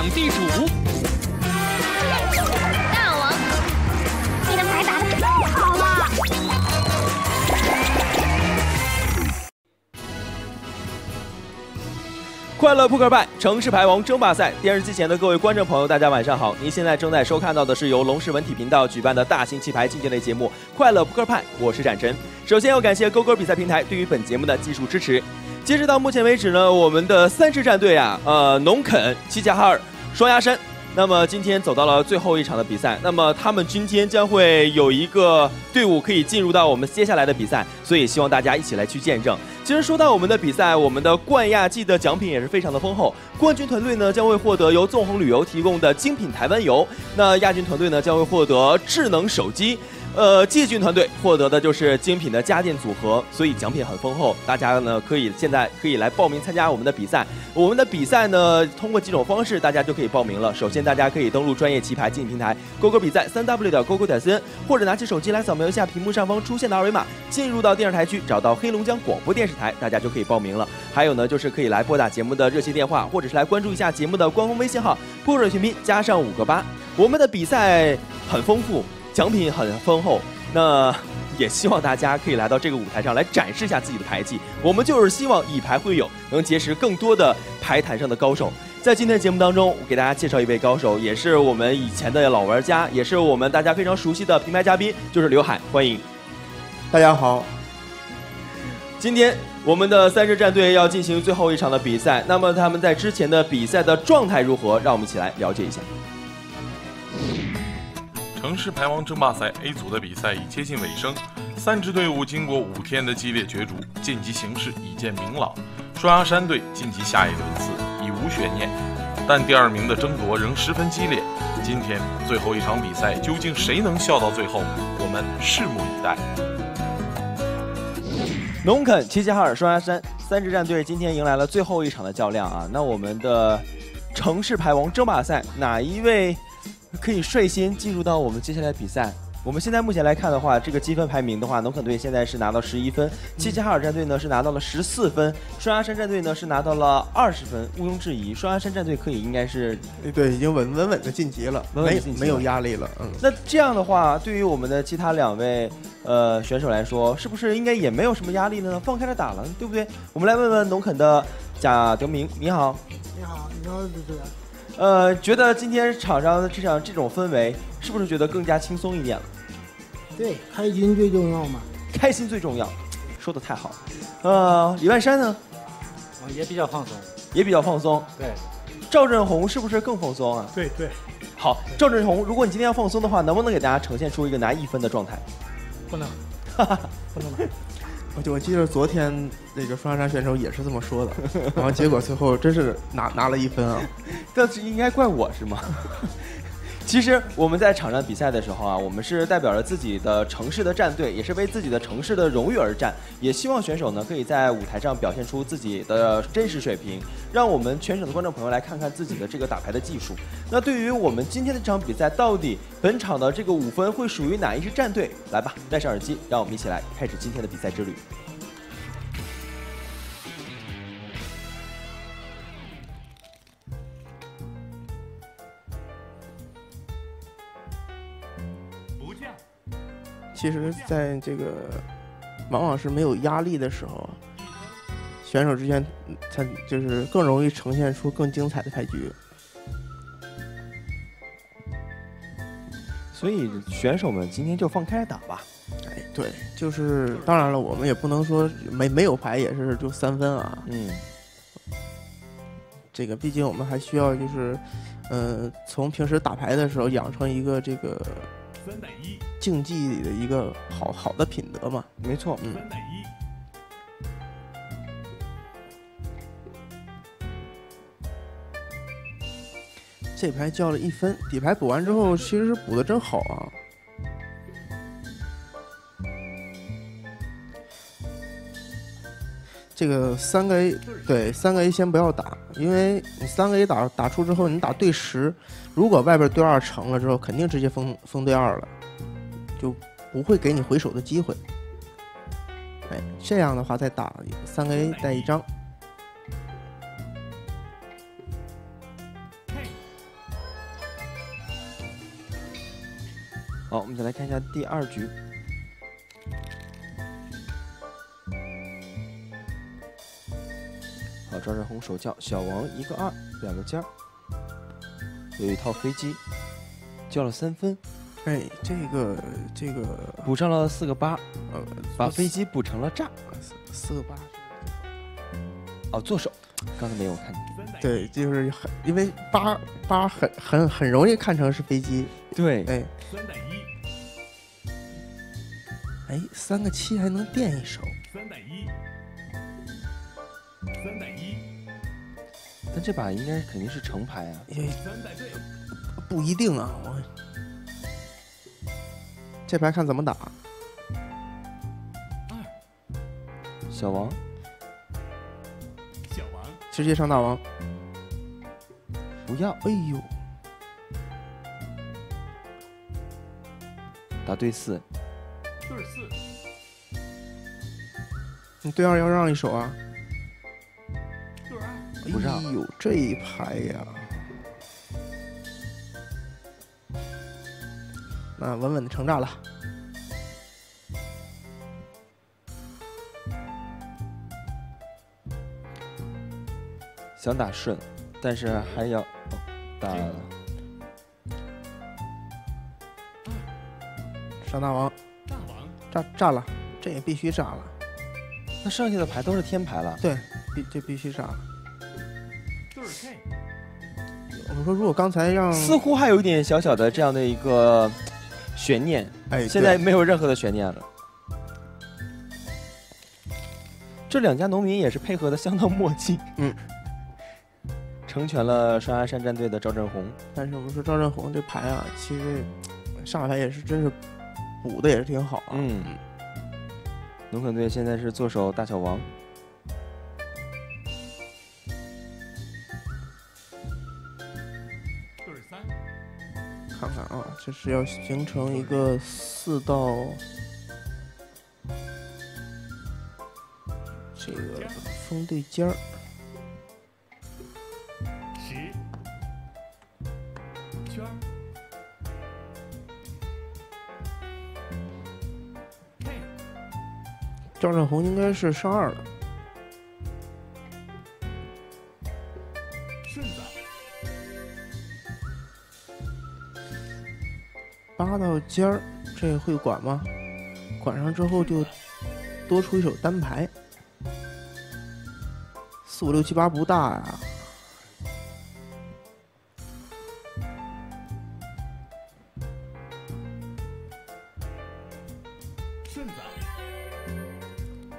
抢地主。大王，你的牌打得太好了！快乐扑克牌城市牌王争霸赛，电视机前的各位观众朋友，大家晚上好！您现在正在收看到的是由龙氏文体频道举办的大型棋牌竞技类节目《快乐扑克牌》，我是展晨。首先要感谢勾勾比赛平台对于本节目的技术支持。 截止到目前为止呢，我们的三支战队啊，农垦、齐齐哈尔、双鸭山，那么今天走到了最后一场的比赛，那么他们今天将会有一个队伍可以进入到我们接下来的比赛，所以希望大家一起来去见证。其实说到我们的比赛，我们的冠亚季的奖品也是非常的丰厚，冠军团队呢将会获得由纵横旅游提供的精品台湾游，那亚军团队呢将会获得智能手机。 季军团队获得的就是精品的家电组合，所以奖品很丰厚。大家呢现在可以来报名参加我们的比赛。我们的比赛呢，通过几种方式大家就可以报名了。首先，大家可以登录专业棋牌竞技平台勾勾比赛3w.勾勾.cn， 或者拿起手机来扫描一下屏幕上方出现的二维码，进入到电视台区，找到黑龙江广播电视台，大家就可以报名了。还有呢，就是可以来拨打节目的热线电话，或者是来关注一下节目的官方微信号“扑克全拼+5个8”。我们的比赛很丰富。 奖品很丰厚，那也希望大家可以来到这个舞台上来展示一下自己的牌技。我们就是希望以牌会友，能结识更多的牌坛上的高手。在今天的节目当中，我给大家介绍一位高手，也是我们以前的老玩家，也是我们大家非常熟悉的评牌嘉宾，就是刘海，欢迎。大家好。今天我们的三支战队要进行最后一场的比赛，那么他们在之前的比赛的状态如何？让我们一起来了解一下。 城市牌王争霸赛 A 组的比赛已接近尾声，三支队伍经过5天的激烈角逐，晋级形势已见明朗。双鸭山队晋级下一轮次已无悬念，但第二名的争夺仍十分激烈。今天最后一场比赛，究竟谁能笑到最后？我们拭目以待。农垦、齐齐哈尔、双鸭山三支战队今天迎来了最后一场的较量啊！那我们的城市牌王争霸赛哪一位？ 可以率先进入到我们接下来的比赛。我们现在目前来看的话，这个积分排名的话，农垦队现在是拿到11分，齐齐哈尔战队呢是拿到了14分，双鸭山战队呢是拿到了20分。毋庸置疑，双鸭山战队可以应该是对，已经稳稳的晋级了，没有压力了。嗯，那这样的话，对于我们的其他2位选手来说，是不是应该也没有什么压力呢？放开了打了，对不对？我们来问问农垦的贾德明，你好。你好，你好，主持人。 觉得今天场上这种氛围，是不是觉得更加轻松一点了？对，开心最重要嘛。开心最重要，说的太好了。李万山呢？也比较放松。也比较放松。对。赵振宏是不是更放松啊？对对。好，赵振宏，如果你今天要放松的话，能不能给大家呈现出一个拿1分的状态？不能。不能。我记得昨天那个双鸭山选手也是这么说的，然后结果最后真是拿了1分啊！但是应该怪我是吗？其实我们在场上比赛的时候啊，我们是代表了自己的城市的战队，也是为自己的城市的荣誉而战，也希望选手呢可以在舞台上表现出自己的真实水平，让我们全省的观众朋友来看看自己的这个打牌的技术。那对于我们今天的这场比赛，到底本场的这个5分会属于哪一支战队？来吧，戴上耳机，让我们一起来开始今天的比赛之旅。 其实，在这个往往是没有压力的时候，选手之间才就是更容易呈现出更精彩的牌局。所以，选手们今天就放开打吧。哎，对，就是当然了，我们也不能说没有牌也是就3分啊。嗯，这个毕竟我们还需要就是，从平时打牌的时候养成一个这个。 竞技里的一个好的品德嘛，没错，嗯。这牌叫了1分，底牌补完之后，其实是补的真好啊。这个3个 A， 对，3个 A 先不要打，因为你3个 A 打出之后，你打对10。 如果外边对2成了之后，肯定直接封对2了，就不会给你回手的机会。哎，这样的话再打3个 A 带1张。好，我们再来看一下第二局。 好，抓着红手叫小王一个二，两个尖儿，有一套飞机，叫了三分，哎，这个补上了四个八，把飞机补成了炸，四个八，哦，做手，刚才没有看，对，就是很因为八很容易看成是飞机，对，哎，310，哎，三个七还能垫一手，310，但这把应该肯定是成牌啊。不一定啊，我这牌看怎么打。小王，直接上大王，不要，哎呦，打对四，对四，你对二要让一手啊。 不让，哎呦，这一牌呀，那稳稳的成炸了。想打顺，但是还要、打上大王，炸了，这也必须炸了。那剩下的牌都是天牌了，对，必须炸了。 我们说，如果刚才让似乎还有一点小小的这样的一个悬念，哎，现在没有任何的悬念了。这两家农民也是配合的相当默契，嗯，成全了双鸭山战队的赵振宏。但是我们说赵振宏这牌啊，其实上来也是真是补的也是挺好啊。嗯，农垦队现在是坐守大小王。 看看啊，这是要形成一个四到这个风对尖儿，10圈，赵振宏应该是上二了。 八到尖儿，这会管吗？管上之后就多出一手单牌，4、5、6、7、8不大呀、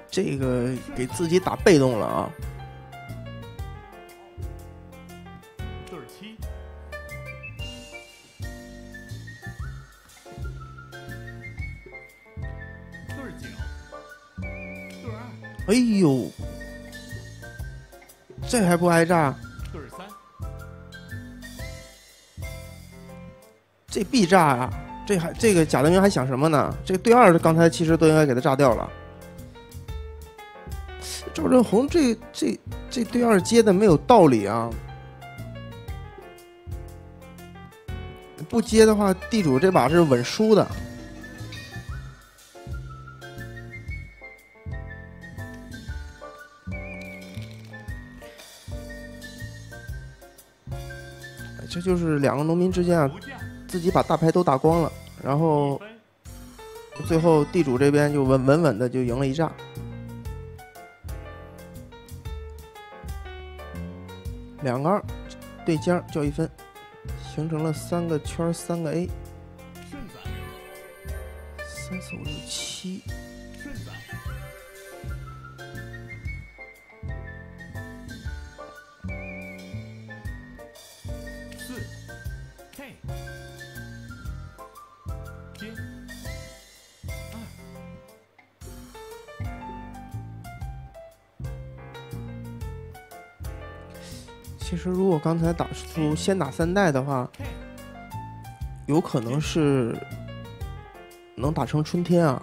这个给自己打被动了啊。 哎呦，这还不挨炸？23，这必炸啊！这还这个贾德明还想什么呢？这个对二刚才其实都应该给他炸掉了。赵振宏这对二接的没有道理啊！不接的话，地主这把是稳输的。 这就是两个农民之间啊，自己把大牌都打光了，然后最后地主这边就稳稳的就赢了一仗。两个二对尖儿叫一分，形成了三个圈三个 A， 3、4、5、6、7。 其实，如果刚才打出先打三代的话，有可能是能打成春天啊。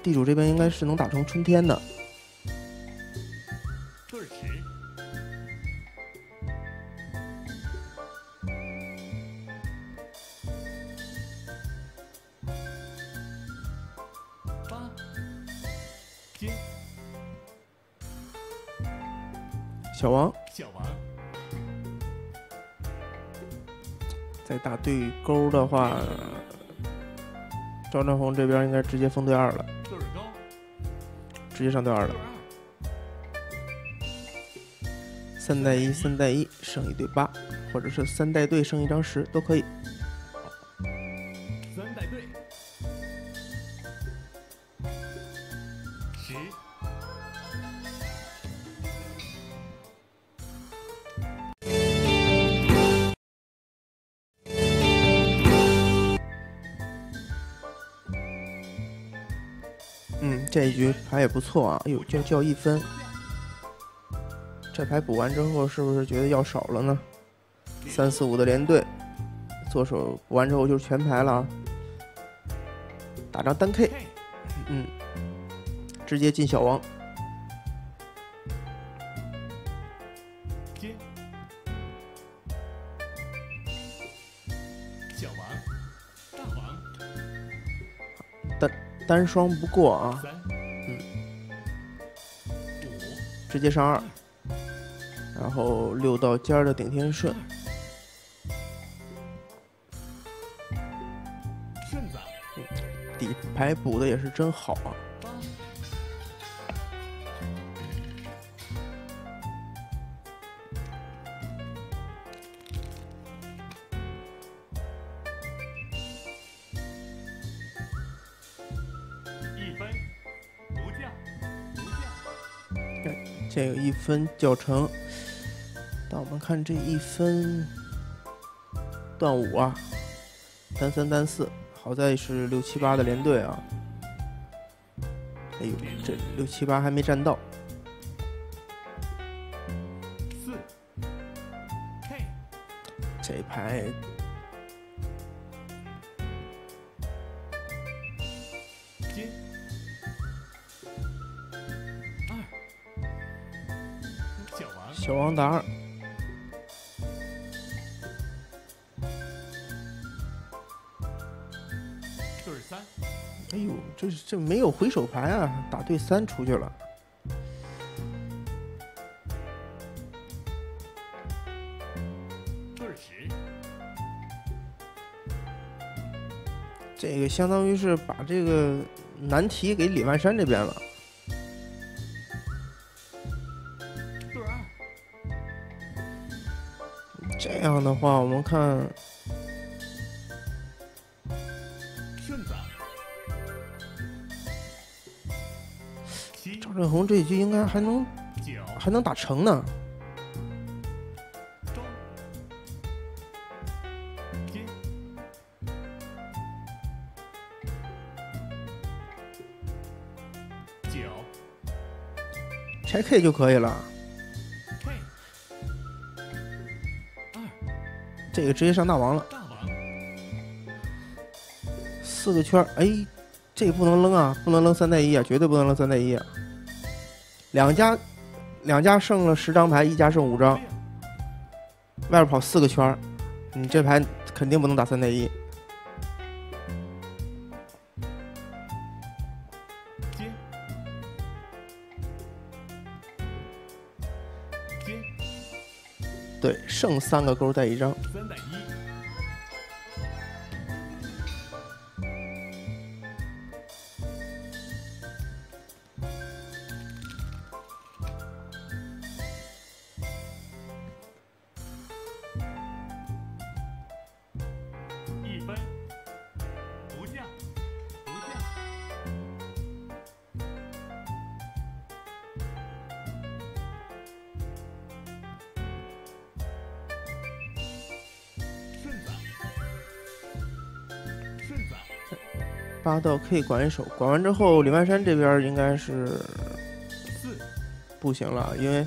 地主这边应该是能打成春天的。20，小王，小王，再打对勾的话，张宏这边应该直接封对二了，直接上对二了。三带一，三带一，剩一对八，或者是三带对剩一张十都可以。 这一局牌也不错啊，哎呦，掉一分。这牌补完之后，是不是觉得要少了呢？三四五的连队，做手补完之后就是全牌了啊。打张单 K， 嗯，直接进小王。接小王，大王。单双不过啊。 直接上二，然后六到尖儿的顶天顺，底牌补的也是真好啊！一分不降，不降。对。 这个一分较成，但我们看这一分断五啊，单三单四，好在是六七八的连队啊。哎呦，这六七八还没占到。四，这牌接。 小王打二，对三。哎呦，这没有回手牌啊，打对三出去了。对十，这个相当于是把这个难题给李万山这边了。 这样的话，我们看张振宏这一局应该还能打成呢。拆 K 就可以了。 这个直接上大王了，四个圈，哎，这个不能扔啊，不能扔三带一啊，绝对不能扔三带一啊！两家剩了10张牌，一家剩5张，外边跑四个圈，你这牌肯定不能打三带一。接，接，对，剩3个勾带1张。 八到 K 管一手，管完之后，李万山这边应该是不行了，因为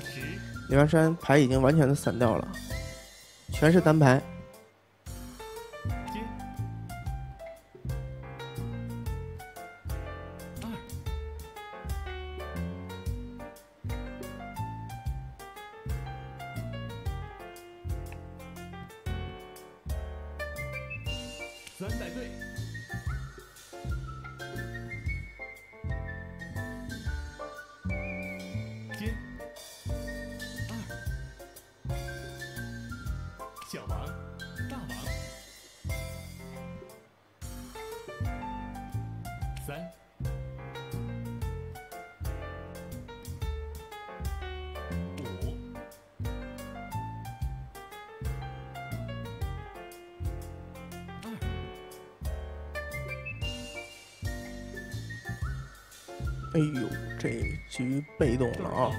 李万山牌已经完全的散掉了，全是单牌。三带队。 接，二，哎呦，这局被动了啊！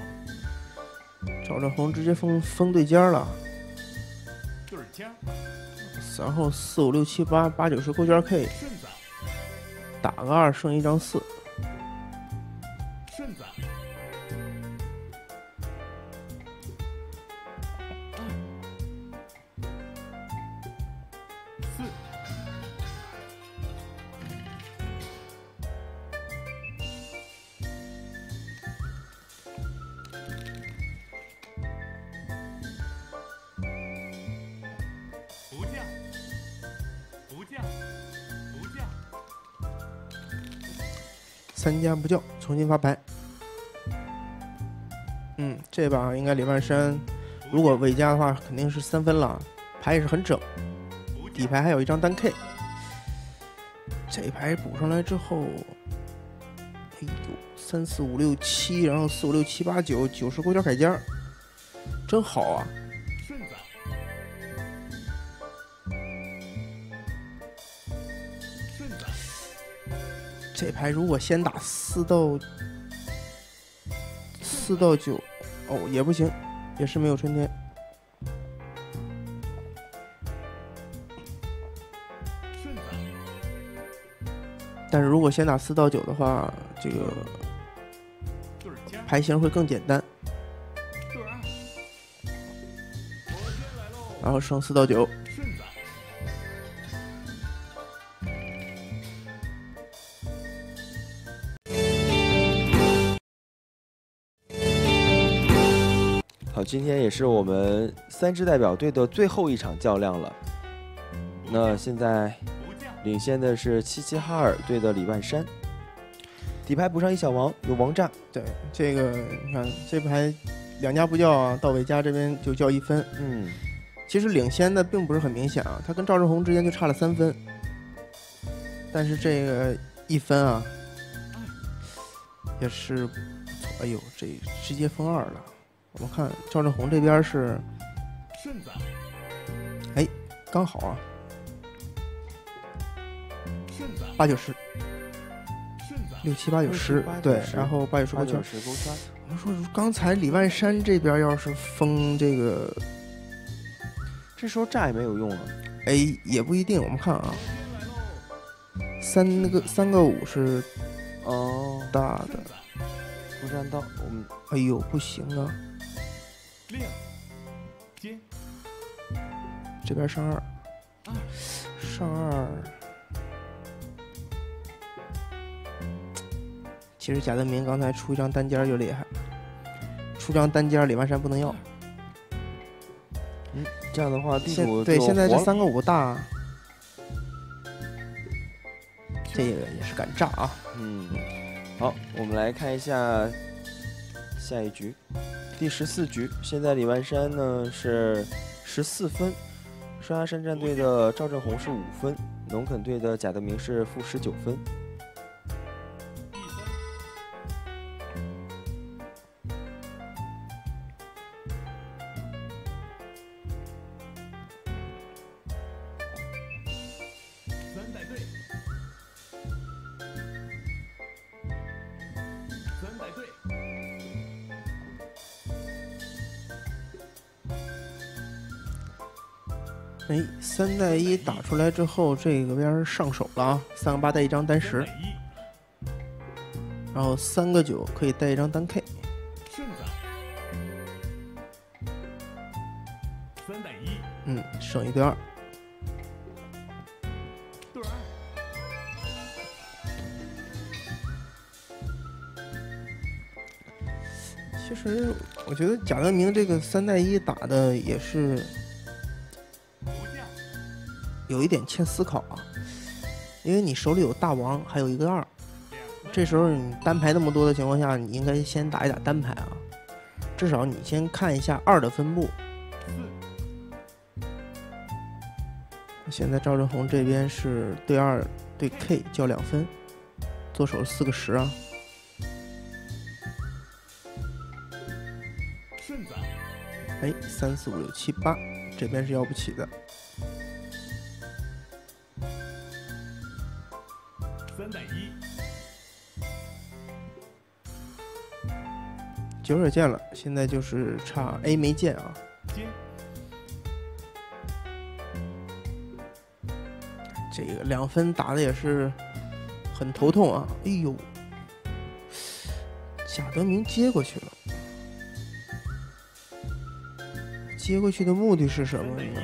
赵正红直接封对尖了，对尖。然后4、5、6、7、8、8、9、10勾圈 K， 打个2剩一张4。三家不叫，重新发牌。嗯，这把应该李万山，如果未加的话，肯定是3分了。牌也是很整，底牌还有一张单 K。这一牌补上来之后，哎呦，3、4、5、6、7，然后4、5、6、7、8、9、10勾圈凯尖，真好啊！这牌如果先打4到9，哦也不行，也是没有春天。但是如果先打4到9的话，这个牌型会更简单。然后剩4到9。今天也是我们3支代表队的最后一场较量了。那现在领先的是齐齐哈尔队的李万山，底牌补上一小王，有王炸。对，这个你看这牌两家不叫啊，到韦家这边就叫1分。嗯，其实领先的并不是很明显啊，他跟赵正红之间就差了3分，但是这个1分啊，也是，哎呦，这直接封2了。我们看赵正红这边是，哎，刚好啊，8、9、10，6、7、8、9、10，对，然后8、9、10勾圈。我们说刚才李万山这边要是封这个，这时候炸也没有用了。哎，也不一定，我们看啊，3个5是哦大的，不占到我们，哎呦不行啊。这边上2，其实贾德明刚才出一张单尖就厉害，出张单尖李万山不能要。嗯，这样的话地主对现在这3个5大，这个也是敢炸啊。嗯，好，我们来看一下下一局。第14局，现在李万山呢是14分，双鸭山战队的赵正红是5分，农垦队的贾德明是-19分。哎，3带1打出来之后，这个边上手了啊！3个8带一张单10，然后3个9可以带一张单 K。3带1，嗯，剩一对2。其实我觉得贾德明这个3带1打的也是。有一点欠思考啊，因为你手里有大王，还有一个2，这时候你单排那么多的情况下，你应该先打一打单排啊，至少你先看一下2的分布。现在赵正红这边是对2对 K 叫2分，做手4个10啊。哎，3、4、5、6、7、8，这边是要不起的。9点见了，现在就是差 A 没见啊。这个2分打的也是很头痛啊！哎呦，贾德明接过去了。 接过去的目的是什么呢？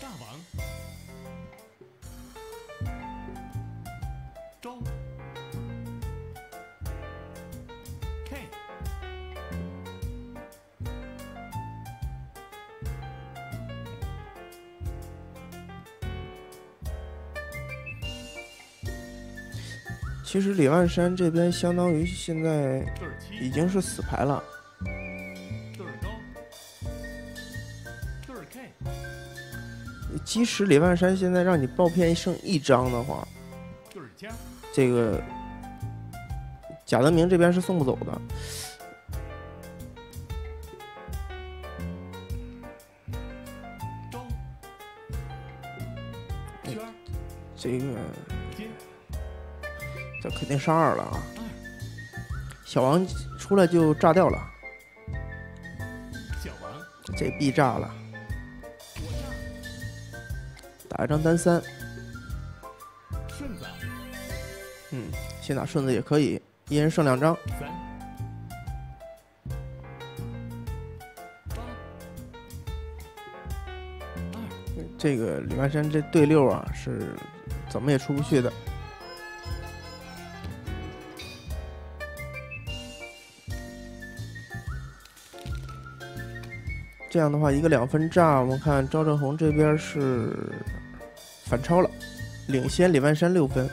大王，周 K， 其实李万山这边相当于现在已经是死牌了。即使李万山现在让你爆片剩1张的话，这个贾德明这边是送不走的。这个。 这肯定上2了啊！小王出来就炸掉了，小王这必炸了，打一张单3，顺子，先打顺子也可以，一人剩2张。这个李万山这对6啊，是怎么也出不去的。 这样的话，一个2分炸，我们看赵正红这边是反超了，领先李万山6分。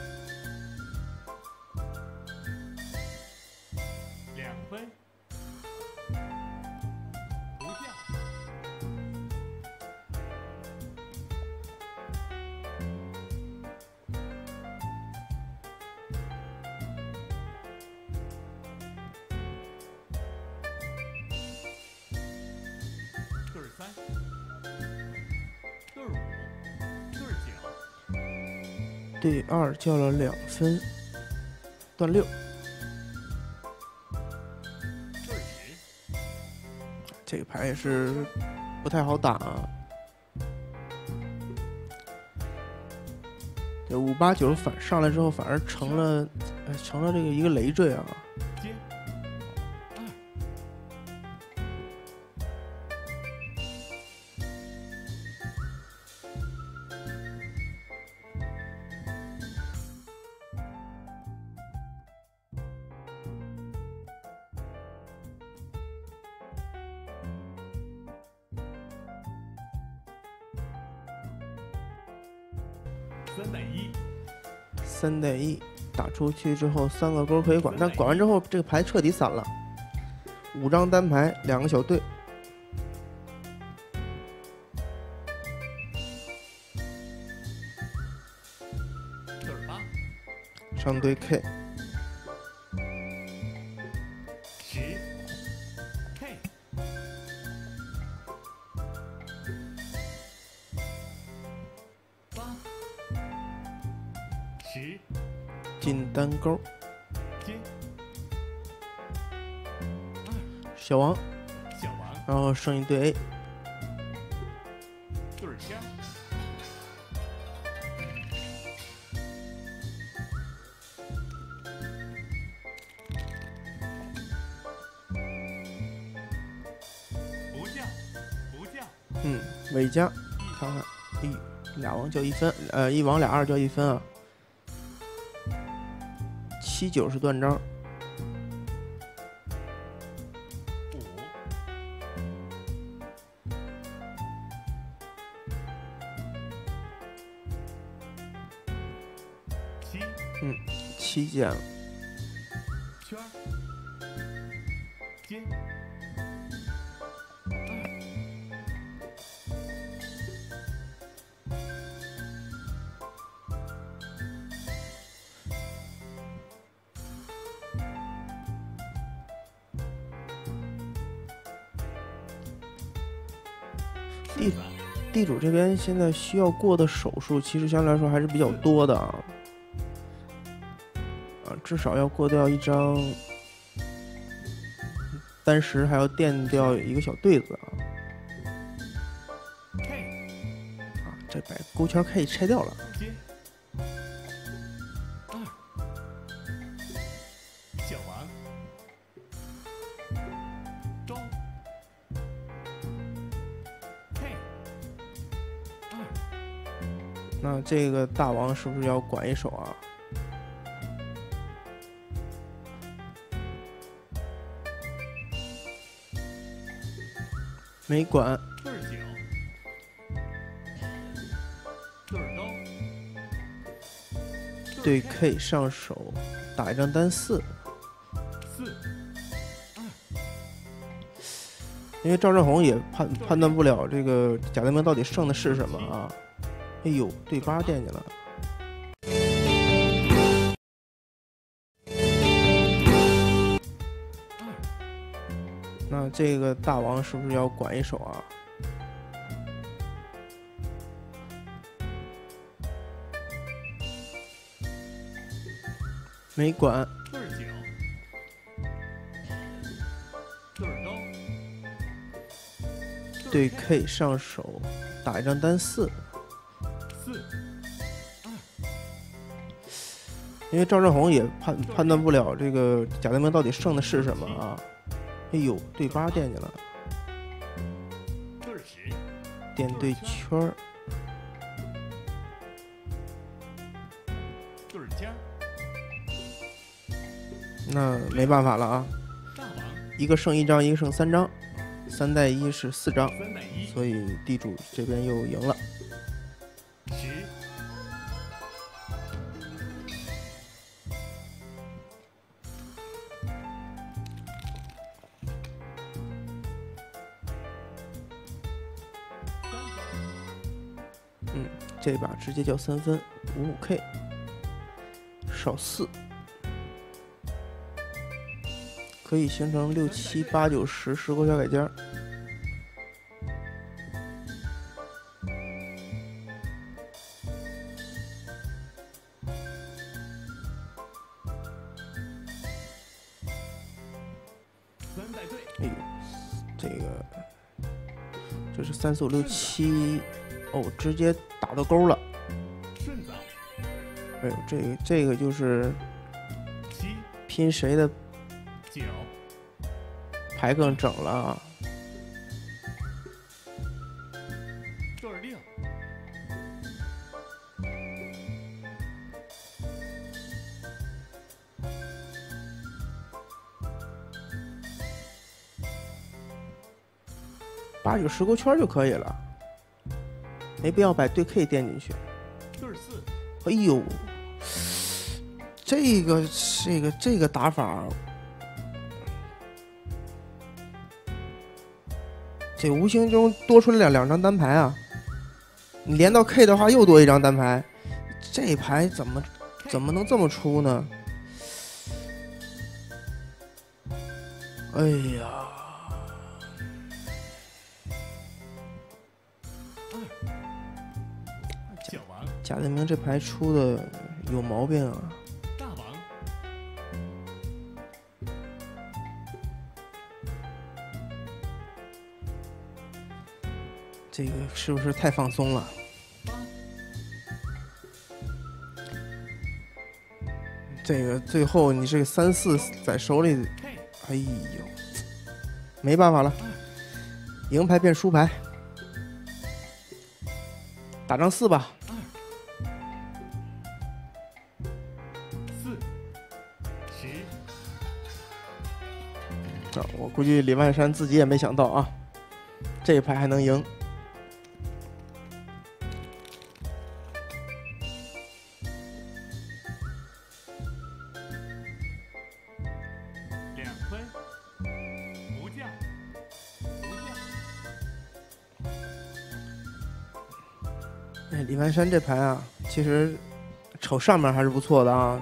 2分，不掉。对2叫了2分，断6。这个牌也是不太好打啊。这589反上来之后，反而成了这个一个累赘啊。 3.1打出去之后3个勾可以管，但管完之后这个牌彻底散了。5张单牌，2个小对。上对 K。 进单钩，小王，然后剩一对 A， 尾加，看看，俩王叫1分，1王俩2叫1分啊。 7、9是断章，7减了，圈接，地主这边现在需要过的手术，其实相对来说还是比较多的啊，至少要过掉一张单石，还要垫掉一个小对子啊。这把勾圈可以拆掉了。那这个大王是不是要管一手啊？没管。对 K 上手，打一张单四。因为赵正红也判断不了这个贾德明到底剩的是什么啊。哎呦，对八惦记了。那这个大王是不是要管一手啊？没管。对 K 上手，打一张单四。因为赵正红也判断不了这个贾德明到底剩的是什么啊！哎呦，对八惦记了，点对圈儿，那没办法了啊！一个剩一张，一个剩三张，三带一是四张，所以地主这边又赢了。这把直接叫三分，55K， 少四，可以形成6、7、8、9、10勾小改尖。哎呦，这是3、4、5、6、7。哦，直接打到钩了。哎呦，这个就是拼谁的牌更整了啊！8、9、10勾圈就可以了。没必要把对 K 垫进去。哎呦，这个打法，这无形中多出来两张单牌啊！你连到 K 的话，又多一张单牌，这牌怎么能这么出呢？哎呀！贾德明这牌出的有毛病啊！大王，这个是不是太放松了？这个最后你这个3、4在手里，哎呦，没办法了，赢牌变输牌，打张4吧。我估计李万山自己也没想到啊，这一牌还能赢。2分，不降。哎，李万山这牌啊，其实瞅上面还是不错的啊，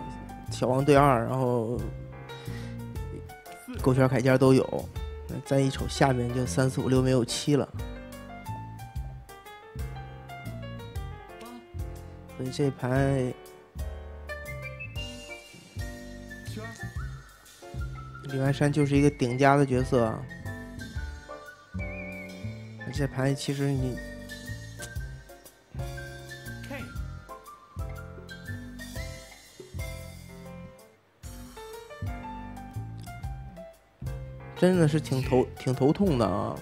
小王对2，然后。勾圈、铠尖都有，再一瞅下面就3、4、5、6没有7了。你这盘李万山就是一个顶家的角色，这盘其实你。 真的是挺头痛的啊！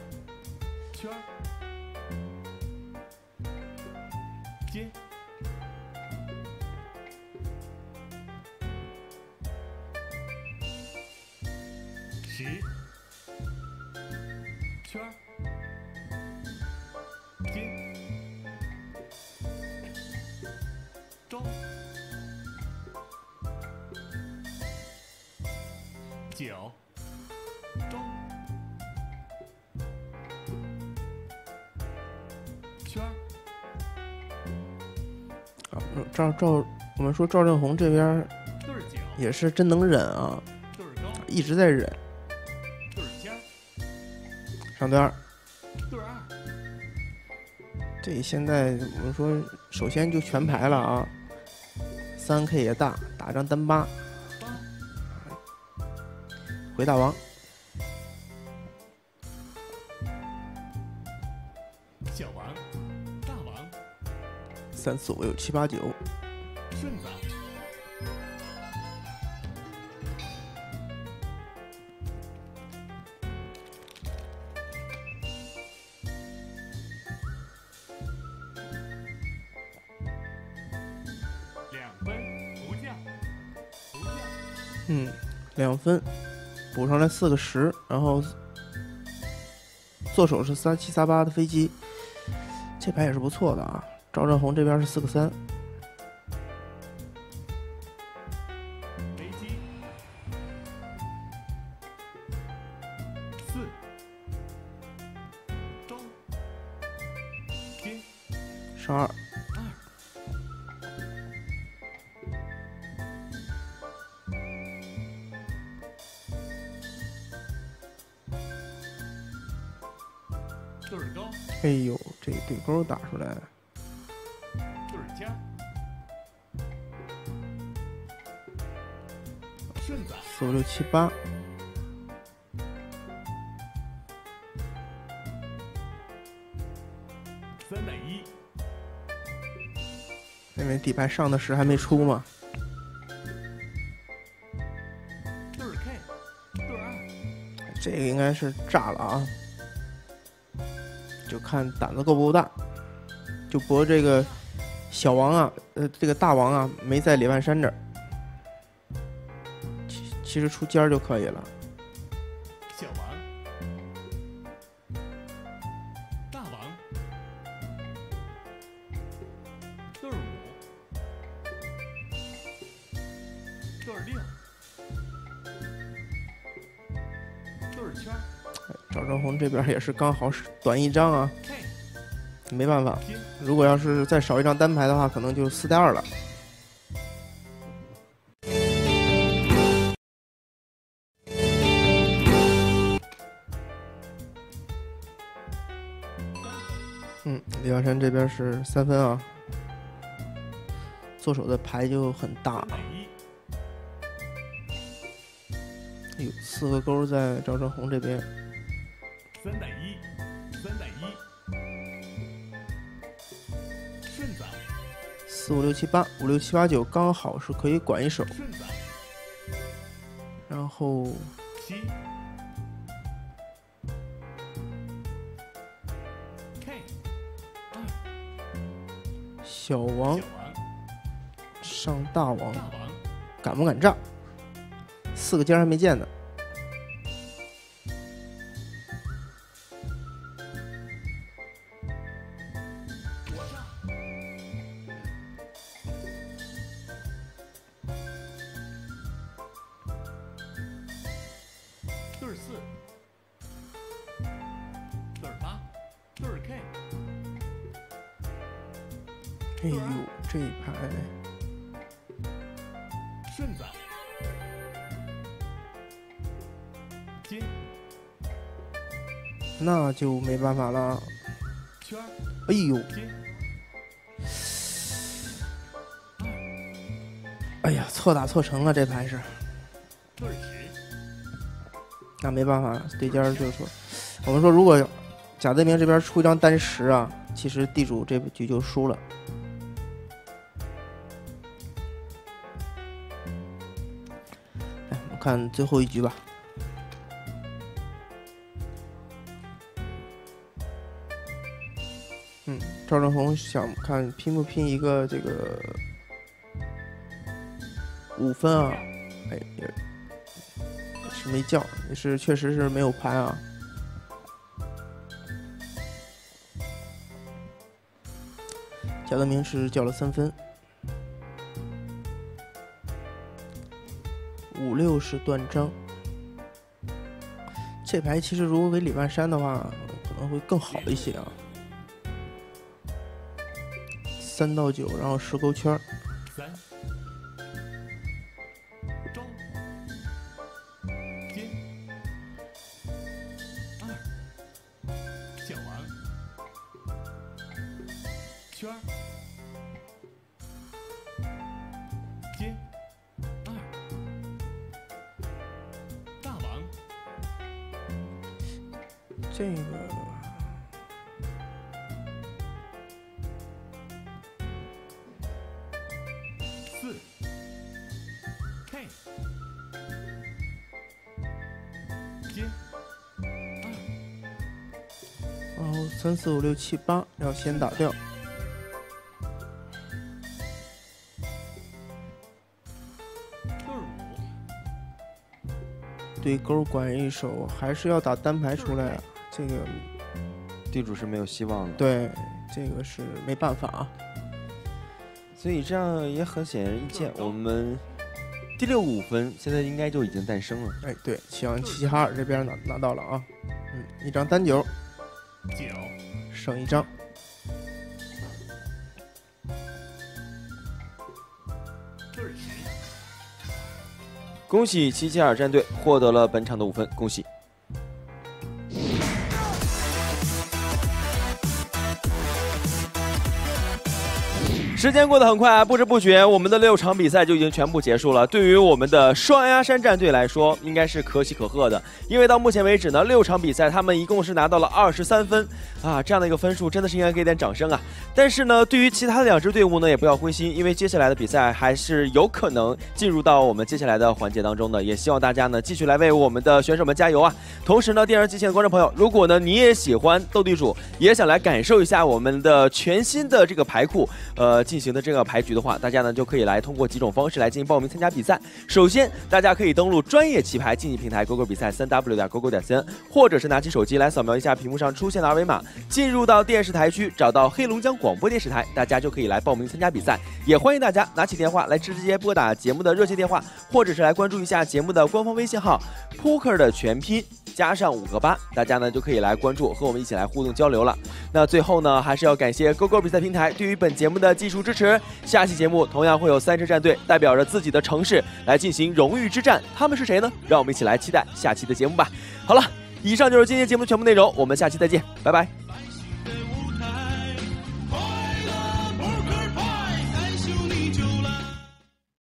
我们说赵正红这边也是真能忍啊，一直在忍。上对二，这现在我们说首先就全牌了啊，三 K 也大，打张单八，回大王。 三四五六七八九，顺子，2分不降，2分，补上来4个10，然后做手是3738的飞机，这牌也是不错的啊。 赵正红这边是4个3，上二，对勾，哎呦，这对勾打出来了。 45678，301，因为底牌上的10还没出嘛。 这个应该是炸了啊，就看胆子够不够大，就博这个小王啊，这个大王啊没在李万山这儿。 其实出尖儿就可以了。小王，大王，25，26，圈。赵正红这边也是刚好短一张啊，没办法。如果要是再少一张单牌的话，可能就4带2了。 李万山这边是3分啊，做手的牌就很大了。有4个勾在赵正红这边。301，顺子。45678，56789刚好是可以管一手。然后。 小王上大王，敢不敢炸？4个尖还没见呢。对4，对8，对 K。 哎呦，这一排顺子，金，那就没办法了。哎呦，哎呀，错打错成了，这盘是。那没办法，对尖就是说，我们说如果贾德明这边出一张单十啊，其实地主这局就输了。 看最后一局吧。嗯，赵正红想看拼不拼一个这个5分啊？哎，也是没叫，也是确实是没有盘啊。贾德明是叫了3分。 5、6是断章，这牌其实如果给李万山的话，可能会更好一些啊。3到9，然后10勾圈。3、4、5、6、7、8要先打掉。对勾管一手，还是要打单牌出来啊！这个地主是没有希望的。对，这个是没办法啊。所以这样也很显而易见，我们第65分现在应该就已经诞生了。哎，对，772这边拿到了啊，嗯，一张单9。 剩一张，恭喜772战队获得了本场的5分，恭喜！时间过得很快啊，不知不觉我们的6场比赛就已经全部结束了。对于我们的双鸭山战队来说，应该是可喜可贺的，因为到目前为止呢，6场比赛他们一共是拿到了23分啊，这样的一个分数真的是应该给点掌声啊。但是呢，对于其他的2支队伍呢，也不要灰心，因为接下来的比赛还是有可能进入到我们接下来的环节当中的。也希望大家呢继续来为我们的选手们加油啊！同时呢，电视机前的观众朋友，如果呢你也喜欢斗地主，也想来感受一下我们的全新的这个牌库，进行的这个牌局的话，大家呢就可以来通过几种方式来进行报名参加比赛。首先，大家可以登录专业棋牌竞技平台 GoGo 比赛3w.gogo.cn， 或者是拿起手机来扫描一下屏幕上出现的二维码，进入到电视台区，找到黑龙江广播电视台，大家就可以来报名参加比赛。也欢迎大家拿起电话来直接拨打节目的热线电话，或者是来关注一下节目的官方微信号 Poker 的全拼。 加上5个8，大家呢就可以来关注，和我们一起来互动交流了。那最后呢，还是要感谢GoGo比赛平台对于本节目的技术支持。下期节目同样会有3支战队代表着自己的城市来进行荣誉之战，他们是谁呢？让我们一起来期待下期的节目吧。好了，以上就是今天节目的全部内容，我们下期再见，拜拜。